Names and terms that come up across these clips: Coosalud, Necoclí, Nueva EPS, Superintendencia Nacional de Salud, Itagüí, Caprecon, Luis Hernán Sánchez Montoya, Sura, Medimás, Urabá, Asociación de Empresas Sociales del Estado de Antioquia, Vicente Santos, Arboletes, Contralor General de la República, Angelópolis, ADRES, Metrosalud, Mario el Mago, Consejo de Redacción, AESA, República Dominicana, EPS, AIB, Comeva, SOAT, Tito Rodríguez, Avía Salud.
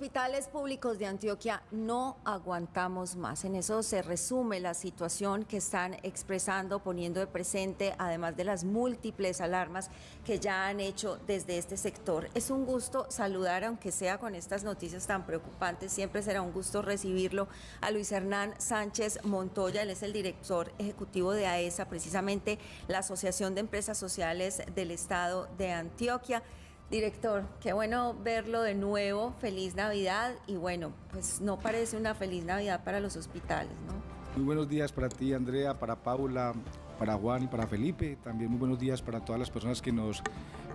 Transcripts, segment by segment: hospitales públicos de Antioquia no aguantamos más. En eso se resume la situación que están expresando, poniendo de presente, además de las múltiples alarmas que ya han hecho desde este sector. Es un gusto saludar, aunque sea con estas noticias tan preocupantes, siempre será un gusto recibirlo, a Luis Hernán Sánchez Montoya. Él es el director ejecutivo de AESA, precisamente la Asociación de Empresas Sociales del Estado de Antioquia. Director, qué bueno verlo de nuevo, feliz Navidad, y bueno, pues no parece una feliz Navidad para los hospitales, ¿no? Muy buenos días para ti, Andrea, para Paula, para Juan y para Felipe, también muy buenos días para todas las personas que nos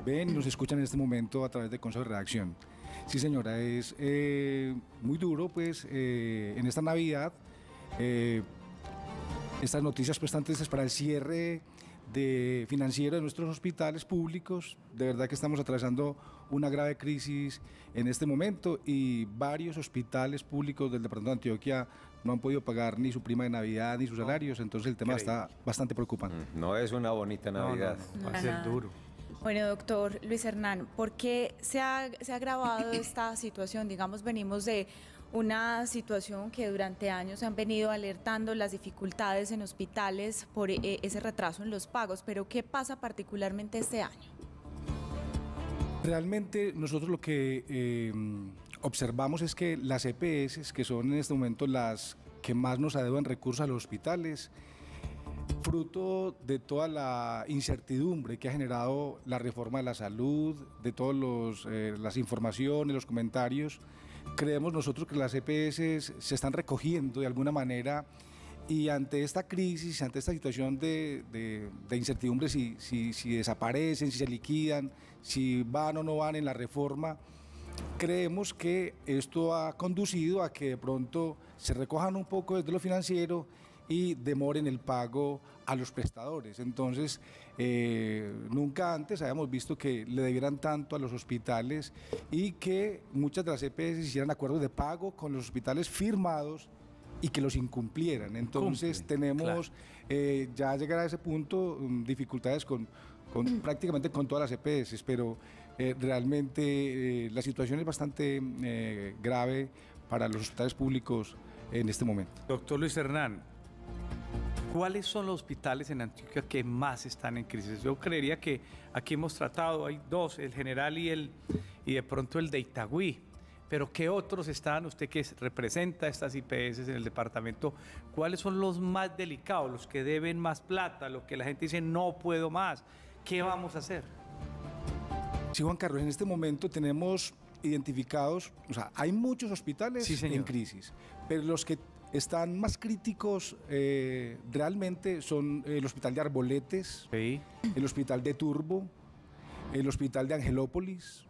ven y nos escuchan en este momento a través del Consejo de Redacción. Sí, señora, es muy duro, pues, en esta Navidad, estas noticias pues tan tristes para el cierre financiero de nuestros hospitales públicos. De verdad que estamos atravesando una grave crisis en este momento y varios hospitales públicos del departamento de Antioquia no han podido pagar ni su prima de Navidad ni sus salarios, entonces el tema está bastante preocupante. No es una bonita Navidad, va a ser duro. Bueno, doctor Luis Hernán, ¿por qué se ha agravado esta situación? Digamos, venimos de una situación que durante años han venido alertando las dificultades en hospitales por ese retraso en los pagos, pero ¿qué pasa particularmente este año? Realmente nosotros lo que observamos es que las EPS, que son en este momento las que más nos adeudan recursos a los hospitales, fruto de toda la incertidumbre que ha generado la reforma de la salud, de todas las informaciones, los comentarios, creemos nosotros que las EPS se están recogiendo de alguna manera, y ante esta crisis, ante esta situación de incertidumbre, si desaparecen, si se liquidan, si van o no van en la reforma, creemos que esto ha conducido a que de pronto se recojan un poco desde lo financiero y demoren el pago a los prestadores. Entonces, nunca antes habíamos visto que le debieran tanto a los hospitales y que muchas de las EPS hicieran acuerdos de pago con los hospitales firmados y que los incumplieran. Entonces, tenemos ya llegar a ese punto dificultades con prácticamente con todas las EPS, pero realmente la situación es bastante grave para los hospitales públicos en este momento. Doctor Luis Hernán, ¿cuáles son los hospitales en Antioquia que más están en crisis? Yo creería que aquí hemos tratado, hay dos, el General y de pronto el de Itagüí, pero ¿qué otros están? Usted que representa estas IPS en el departamento, ¿cuáles son los más delicados, los que deben más plata, los que la gente dice no puedo más? ¿Qué vamos a hacer? Sí, Juan Carlos, en este momento tenemos identificados, o sea, hay muchos hospitales en crisis, pero los que están más críticos realmente son el Hospital de Arboletes, el Hospital de Turbo, el Hospital de Angelópolis,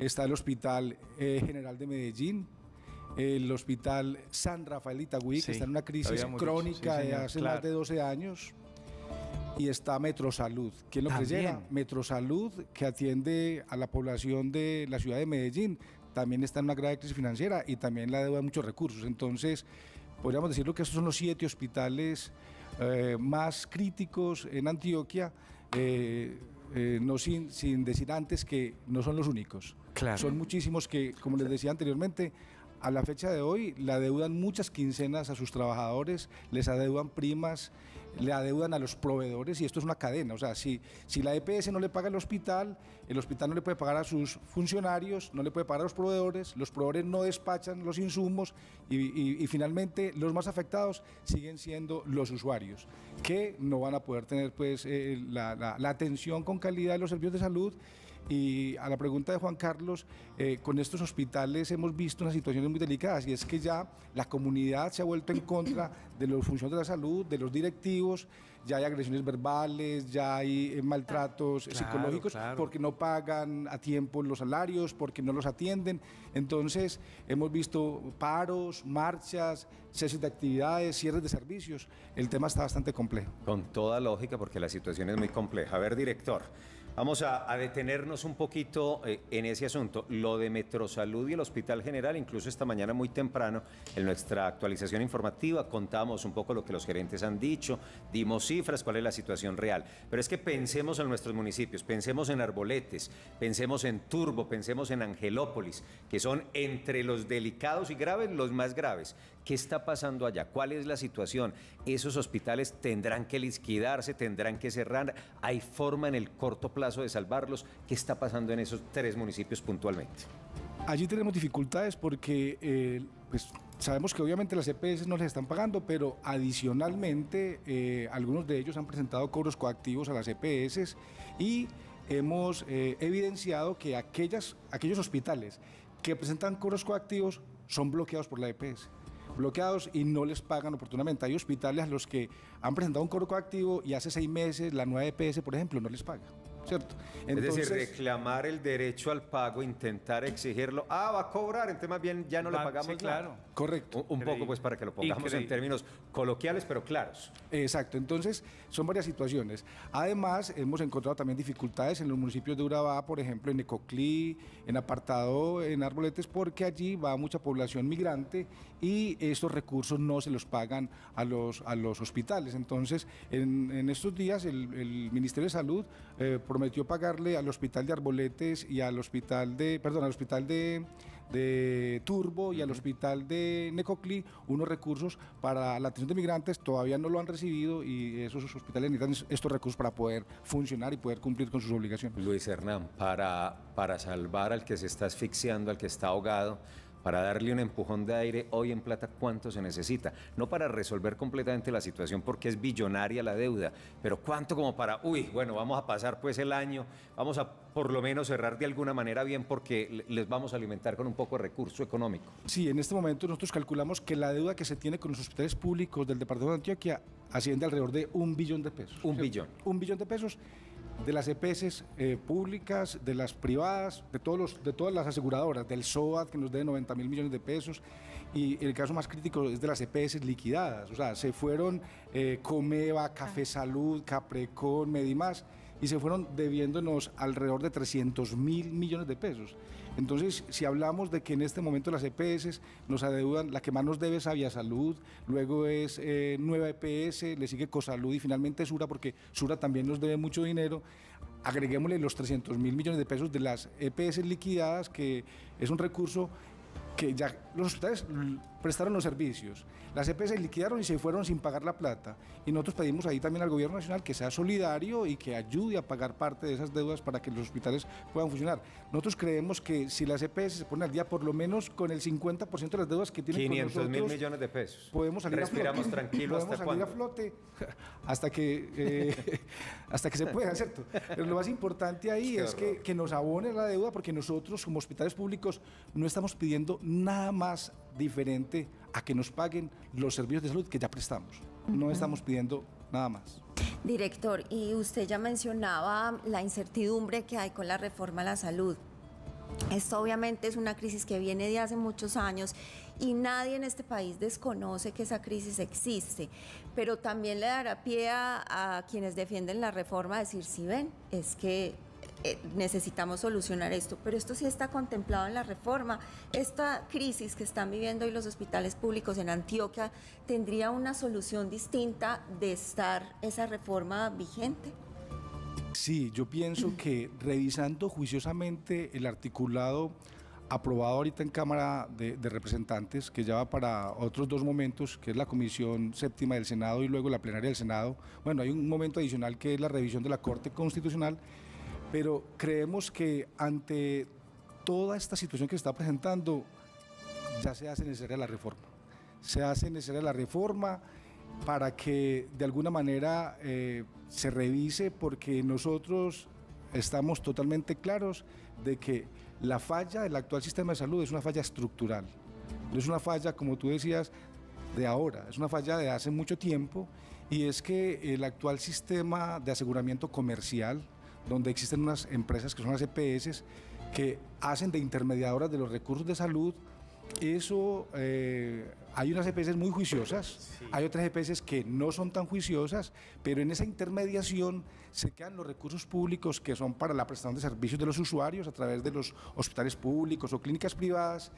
está el Hospital General de Medellín, el Hospital San Rafael de Itagüí, que está en una crisis crónica de hace más de 12 años, y está Metrosalud. ¿Quién lo creyera? Metrosalud, que atiende a la población de la ciudad de Medellín, también está en una grave crisis financiera y también la deuda de muchos recursos. Entonces, podríamos decirlo que estos son los 7 hospitales más críticos en Antioquia, no sin decir antes que no son los únicos. Claro. Son muchísimos que, como les decía anteriormente, a la fecha de hoy le adeudan muchas quincenas a sus trabajadores, les adeudan primas, le adeudan a los proveedores, y esto es una cadena. O sea, si la EPS no le paga al hospital, el hospital no le puede pagar a sus funcionarios, no le puede pagar a los proveedores no despachan los insumos y finalmente los más afectados siguen siendo los usuarios, que no van a poder tener pues la atención con calidad de los servicios de salud. Y a la pregunta de Juan Carlos, con estos hospitales hemos visto unas situaciones muy delicadas, y es que ya la comunidad se ha vuelto en contra de los funcionarios de la salud, de los directivos, ya hay agresiones verbales, ya hay maltratos psicológicos porque no pagan a tiempo los salarios, porque no los atienden. Entonces hemos visto paros, marchas, ceses de actividades, cierres de servicios. El tema está bastante complejo. Con toda lógica, porque la situación es muy compleja. A ver, director, Vamos a detenernos un poquito en ese asunto. Lo de Metrosalud y el Hospital General, incluso esta mañana muy temprano, en nuestra actualización informativa, contamos un poco lo que los gerentes han dicho, dimos cifras, cuál es la situación real. Pero es que pensemos en nuestros municipios, pensemos en Arboletes, pensemos en Turbo, pensemos en Angelópolis, que son entre los delicados y graves, los más graves. ¿Qué está pasando allá? ¿Cuál es la situación? ¿Esos hospitales tendrán que liquidarse, tendrán que cerrar? ¿Hay forma en el corto plazo de salvarlos? ¿Qué está pasando en esos tres municipios puntualmente? Allí tenemos dificultades porque pues sabemos que obviamente las EPS no les están pagando, pero adicionalmente algunos de ellos han presentado cobros coactivos a las EPS y hemos evidenciado que aquellos hospitales que presentan cobros coactivos son bloqueados por la EPS. Bloqueados y no les pagan oportunamente. Hay hospitales a los que han presentado un cobro coactivo y hace 6 meses la nueva EPS, por ejemplo, no les paga. ¿Cierto? Entonces, es decir, reclamar el derecho al pago, intentar exigirlo. Ah, va a cobrar, entonces más bien ya no le pagamos. Sí, claro. Nada. Correcto. Un poco, pues, para que lo pongamos en términos coloquiales, pero claros. Exacto. Entonces, son varias situaciones. Además, hemos encontrado también dificultades en los municipios de Urabá, por ejemplo, en Ecoclí, en Apartado, en Arboletes, porque allí va mucha población migrante y estos recursos no se los pagan a los hospitales. Entonces, en estos días, el Ministerio de Salud prometió pagarle al hospital de Arboletes y al hospital de, perdón, al hospital de Turbo y al hospital de Necoclí unos recursos para la atención de migrantes. Todavía no lo han recibido y esos hospitales necesitan estos recursos para poder funcionar y poder cumplir con sus obligaciones. Luis Hernán, para salvar al que se está asfixiando, al que está ahogado, para darle un empujón de aire hoy en plata, ¿cuánto se necesita? No para resolver completamente la situación porque es billonaria la deuda, pero ¿cuánto como para, uy, bueno, vamos a pasar pues el año, vamos a por lo menos cerrar de alguna manera bien porque les vamos a alimentar con un poco de recurso económico? Sí, en este momento nosotros calculamos que la deuda que se tiene con los hospitales públicos del departamento de Antioquia asciende alrededor de 1 billón de pesos. Un billón de pesos. De las EPS públicas, de las privadas, de todas las aseguradoras, del SOAT que nos debe 90.000 millones de pesos y el caso más crítico es de las EPS liquidadas, o sea, se fueron Comeva, Café Salud, Caprecon, Medimás y se fueron debiéndonos alrededor de 300.000 millones de pesos. Entonces, si hablamos de que en este momento las EPS nos adeudan, la que más nos debe es Avía Salud, luego es Nueva EPS, le sigue Coosalud y finalmente Sura, porque Sura también nos debe mucho dinero. Agreguémosle los 300.000 millones de pesos de las EPS liquidadas, que es un recurso que ya los hospitales prestaron los servicios, las EPS liquidaron y se fueron sin pagar la plata, y nosotros pedimos ahí también al gobierno nacional que sea solidario y que ayude a pagar parte de esas deudas para que los hospitales puedan funcionar. Nosotros creemos que si las EPS se ponen al día por lo menos con el 50% de las deudas que tienen con nosotros, 500.000 millones de pesos, podemos salir respiramos a flote, tranquilo podemos hasta salir a flote hasta que se pueda, ¿cierto? Pero lo más importante ahí es que nos abone la deuda, porque nosotros como hospitales públicos no estamos pidiendo nada más diferente a que nos paguen los servicios de salud que ya prestamos. No estamos pidiendo nada más. Director, y usted ya mencionaba la incertidumbre que hay con la reforma a la salud. Esto obviamente es una crisis que viene de hace muchos años y nadie en este país desconoce que esa crisis existe, pero también le dará pie a quienes defienden la reforma a decir, sí, ven, es que necesitamos solucionar esto, pero esto sí está contemplado en la reforma. Esta crisis que están viviendo hoy los hospitales públicos en Antioquia, ¿tendría una solución distinta de estar esa reforma vigente? Sí, yo pienso que revisando juiciosamente el articulado aprobado ahorita en Cámara de Representantes, que ya va para otros dos momentos, que es la Comisión Séptima del Senado y luego la Plenaria del Senado, bueno, hay un momento adicional que es la revisión de la Corte Constitucional, pero creemos que ante toda esta situación que se está presentando, ya se hace necesaria la reforma. Se hace necesaria la reforma para que de alguna manera se revise, porque nosotros estamos totalmente claros de que la falla del actual sistema de salud es una falla estructural. No es una falla, como tú decías, de ahora, es una falla de hace mucho tiempo, y es que el actual sistema de aseguramiento comercial, donde existen unas empresas que son las EPS, que hacen de intermediadoras de los recursos de salud, eso Hay unas EPS muy juiciosas, sí. Hay otras EPS que no son tan juiciosas, pero en esa intermediación se quedan los recursos públicos que son para la prestación de servicios de los usuarios a través de los hospitales públicos o clínicas privadas,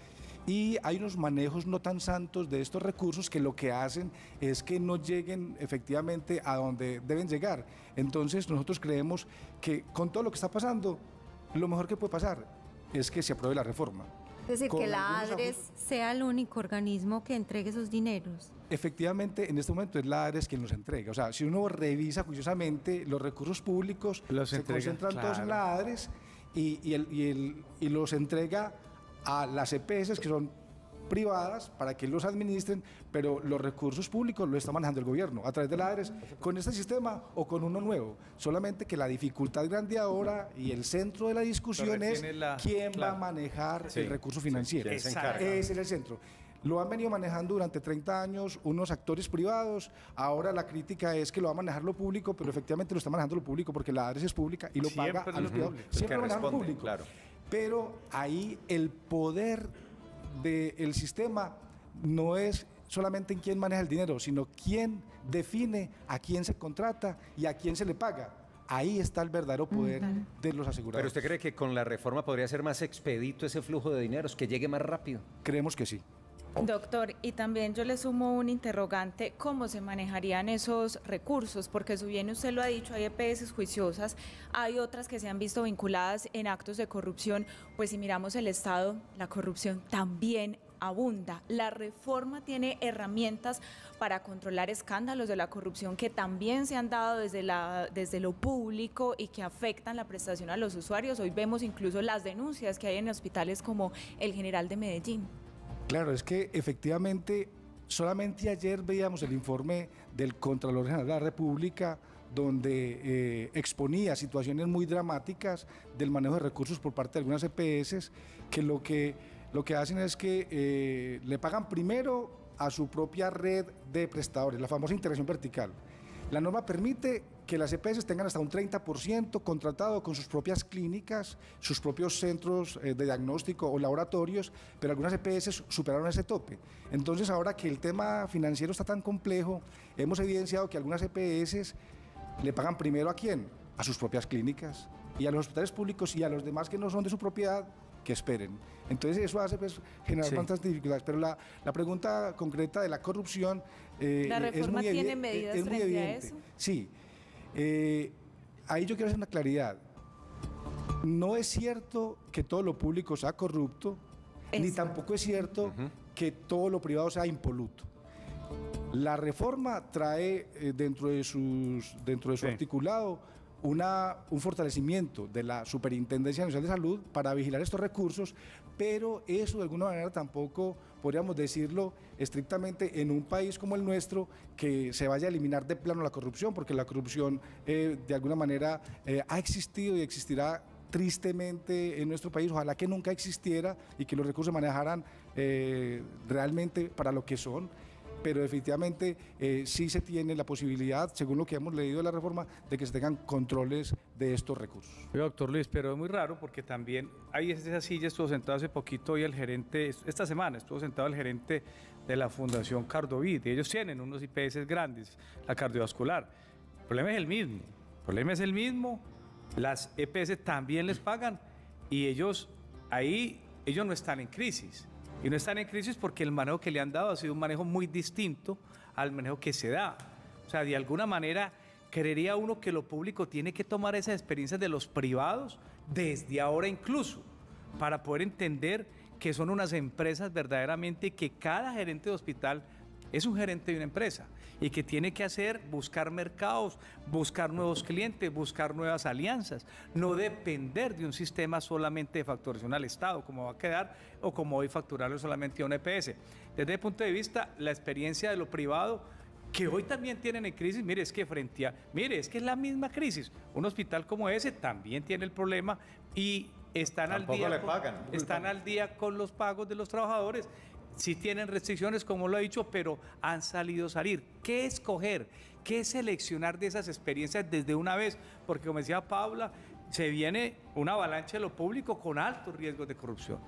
y hay unos manejos no tan santos de estos recursos que lo que hacen es que no lleguen efectivamente a donde deben llegar. Entonces nosotros creemos que con todo lo que está pasando, lo mejor que puede pasar es que se apruebe la reforma. Es decir, que la ADRES sea el único organismo que entregue esos dineros. Efectivamente, en este momento es la ADRES quien los entrega. O sea, si uno revisa juiciosamente los recursos públicos, se concentran todos en la ADRES y los entrega a las EPS, que son privadas, para que los administren, pero los recursos públicos los está manejando el gobierno a través de la ADRES, con este sistema o con uno nuevo. Solamente que la dificultad grande ahora y el centro de la discusión es quién va a manejar el recurso financiero. Ese es el centro. Lo han venido manejando durante 30 años unos actores privados, ahora la crítica es que lo va a manejar lo público, pero efectivamente lo está manejando lo público porque la ADRES es pública y lo paga a los privados. Siempre lo maneja lo público. Claro. Pero ahí el poder del sistema no es solamente en quién maneja el dinero, sino quién define a quién se contrata y a quién se le paga. Ahí está el verdadero poder de los aseguradores. ¿Pero usted cree que con la reforma podría ser más expedito ese flujo de dineros, que llegue más rápido? Creemos que sí. Doctor, y también yo le sumo un interrogante, ¿cómo se manejarían esos recursos? Porque si bien usted lo ha dicho, hay EPS juiciosas, hay otras que se han visto vinculadas en actos de corrupción, pues si miramos el Estado, la corrupción también abunda. La reforma tiene herramientas para controlar escándalos de la corrupción que también se han dado desde lo público y que afectan la prestación a los usuarios. Hoy vemos incluso las denuncias que hay en hospitales como el General de Medellín. Claro, es que efectivamente solamente ayer veíamos el informe del Contralor General de la República donde exponía situaciones muy dramáticas del manejo de recursos por parte de algunas EPS que lo que hacen es que le pagan primero a su propia red de prestadores, la famosa integración vertical. La norma permite que las EPS tengan hasta un 30% contratado con sus propias clínicas, sus propios centros de diagnóstico o laboratorios, pero algunas EPS superaron ese tope. Entonces, ahora que el tema financiero está tan complejo, hemos evidenciado que algunas EPS le pagan primero ¿a quién? A sus propias clínicas y a los hospitales públicos y a los demás que no son de su propiedad, que esperen. Entonces eso hace pues, generar tantas dificultades, pero la pregunta concreta de la corrupción ¿la reforma tiene medidas frente a eso? Sí. Ahí yo quiero hacer una claridad. No es cierto que todo lo público sea corrupto, ni tampoco es cierto que todo lo privado sea impoluto. La reforma trae dentro de su articulado un fortalecimiento de la Superintendencia Nacional de Salud para vigilar estos recursos, pero eso de alguna manera tampoco podríamos decirlo estrictamente en un país como el nuestro que se vaya a eliminar de plano la corrupción, porque la corrupción de alguna manera ha existido y existirá tristemente en nuestro país. Ojalá que nunca existiera y que los recursos se manejaran realmente para lo que son. Pero definitivamente sí se tiene la posibilidad, según lo que hemos leído de la reforma, de que se tengan controles de estos recursos. Oye, doctor Luis, pero es muy raro porque también hay esa silla, estuvo sentado hace poquito y el gerente, esta semana estuvo sentado el gerente de la Fundación Cardovid, y ellos tienen unos IPS grandes, la cardiovascular. El problema es el mismo, las EPS también les pagan y ellos ahí, ellos no están en crisis. Y no están en crisis porque el manejo que le han dado ha sido un manejo muy distinto al manejo que se da. O sea, de alguna manera, creería uno que lo público tiene que tomar esas experiencias de los privados desde ahora incluso, para poder entender que son unas empresas verdaderamente, que cada gerente de hospital es un gerente de una empresa y que tiene que hacer, buscar mercados, buscar nuevos clientes, buscar nuevas alianzas, no depender de un sistema solamente de facturación al Estado, como va a quedar o como hoy facturarlo solamente a una EPS. Desde el punto de vista, la experiencia de lo privado, que hoy también tienen en crisis, mire, es que es la misma crisis. Un hospital como ese también tiene el problema y están al día con los pagos de los trabajadores. Sí tienen restricciones, como lo ha dicho, pero han salido a salir. ¿Qué escoger? ¿Qué seleccionar de esas experiencias desde una vez? Porque, como decía Paula, se viene una avalancha de lo público con altos riesgos de corrupción.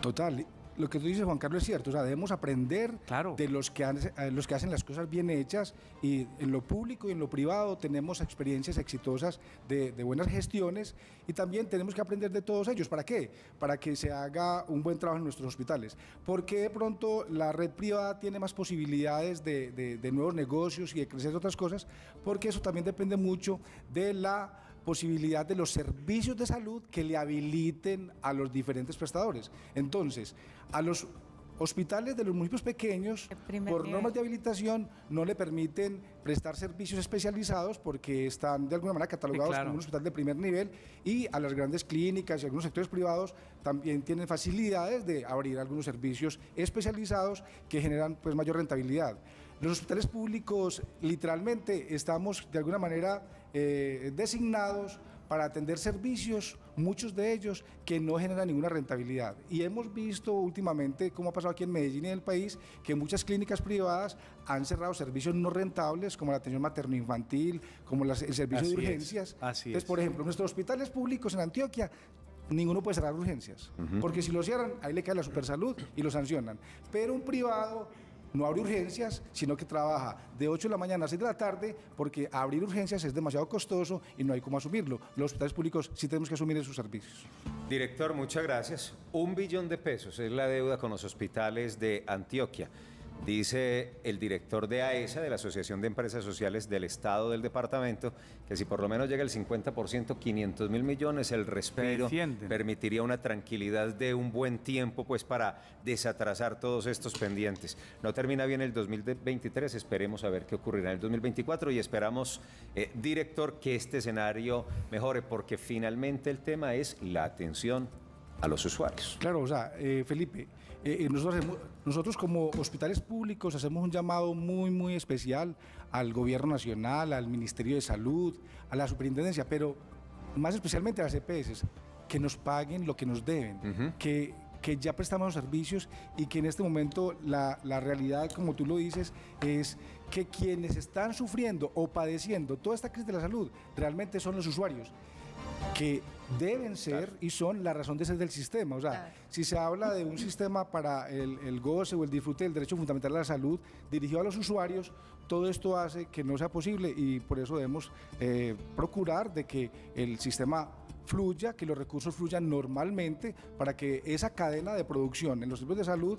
Total. lo que tú dices, Juan Carlos, es cierto. O sea, debemos aprender de los que hacen las cosas bien hechas, y en lo público y en lo privado tenemos experiencias exitosas de buenas gestiones, y también tenemos que aprender de todos ellos. ¿Para qué? Para que se haga un buen trabajo en nuestros hospitales. Porque de pronto la red privada tiene más posibilidades de nuevos negocios y de crecer otras cosas, porque eso también depende mucho de la posibilidad de los servicios de salud que le habiliten a los diferentes prestadores. Entonces, a los hospitales de los municipios pequeños, por normas de habilitación, no le permiten prestar servicios especializados porque están de alguna manera catalogados como un hospital de primer nivel, y a las grandes clínicas y algunos sectores privados también tienen facilidades de abrir algunos servicios especializados que generan pues mayor rentabilidad. Los hospitales públicos literalmente estamos de alguna manera designados para atender servicios, muchos de ellos, que no generan ninguna rentabilidad. Y hemos visto últimamente, como ha pasado aquí en Medellín y en el país, que muchas clínicas privadas han cerrado servicios no rentables, como la atención materno-infantil, como el servicio de urgencias. Entonces, por ejemplo, nuestros hospitales públicos en Antioquia, ninguno puede cerrar urgencias, porque si lo cierran, ahí le cae la Supersalud y lo sancionan. Pero un privado no abre urgencias, sino que trabaja de 8 de la mañana a 6 de la tarde, porque abrir urgencias es demasiado costoso y no hay cómo asumirlo. Los hospitales públicos sí tenemos que asumir esos servicios. Director, muchas gracias. $1 billón es la deuda con los hospitales de Antioquia. Dice el director de AESA, de la Asociación de Empresas Sociales del Estado del Departamento, que si por lo menos llega el 50%, 500.000 millones, el respiro permitiría una tranquilidad de un buen tiempo, pues, para desatrasar todos estos pendientes. No termina bien el 2023, esperemos a ver qué ocurrirá en el 2024 y esperamos, director, que este escenario mejore, porque finalmente el tema es la atención a los usuarios. Claro, o sea, Felipe, nosotros como hospitales públicos hacemos un llamado muy, muy especial al Gobierno Nacional, al Ministerio de Salud, a la Superintendencia, pero más especialmente a las EPS, que nos paguen lo que nos deben, que ya prestamos los servicios, y que en este momento la realidad, como tú lo dices, es que quienes están sufriendo o padeciendo toda esta crisis de la salud realmente son los usuarios, que deben ser y son la razón de ser del sistema. O sea, si se habla de un sistema para el goce o el disfrute del derecho fundamental a la salud dirigido a los usuarios, todo esto hace que no sea posible, y por eso debemos procurar de que el sistema fluya, que los recursos fluyan normalmente, para que esa cadena de producción en los servicios de salud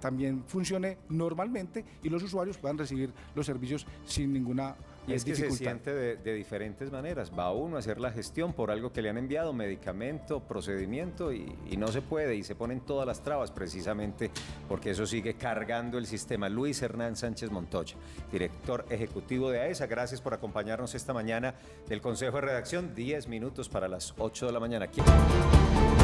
también funcione normalmente y los usuarios puedan recibir los servicios sin ninguna dificultad. Y es que se siente de diferentes maneras. Va uno a hacer la gestión por algo que le han enviado, medicamento, procedimiento, y no se puede, y se ponen todas las trabas precisamente porque eso sigue cargando el sistema. Luis Hernán Sánchez Montoya, director ejecutivo de AESA, gracias por acompañarnos esta mañana del Consejo de Redacción. 10 minutos para las 8 de la mañana.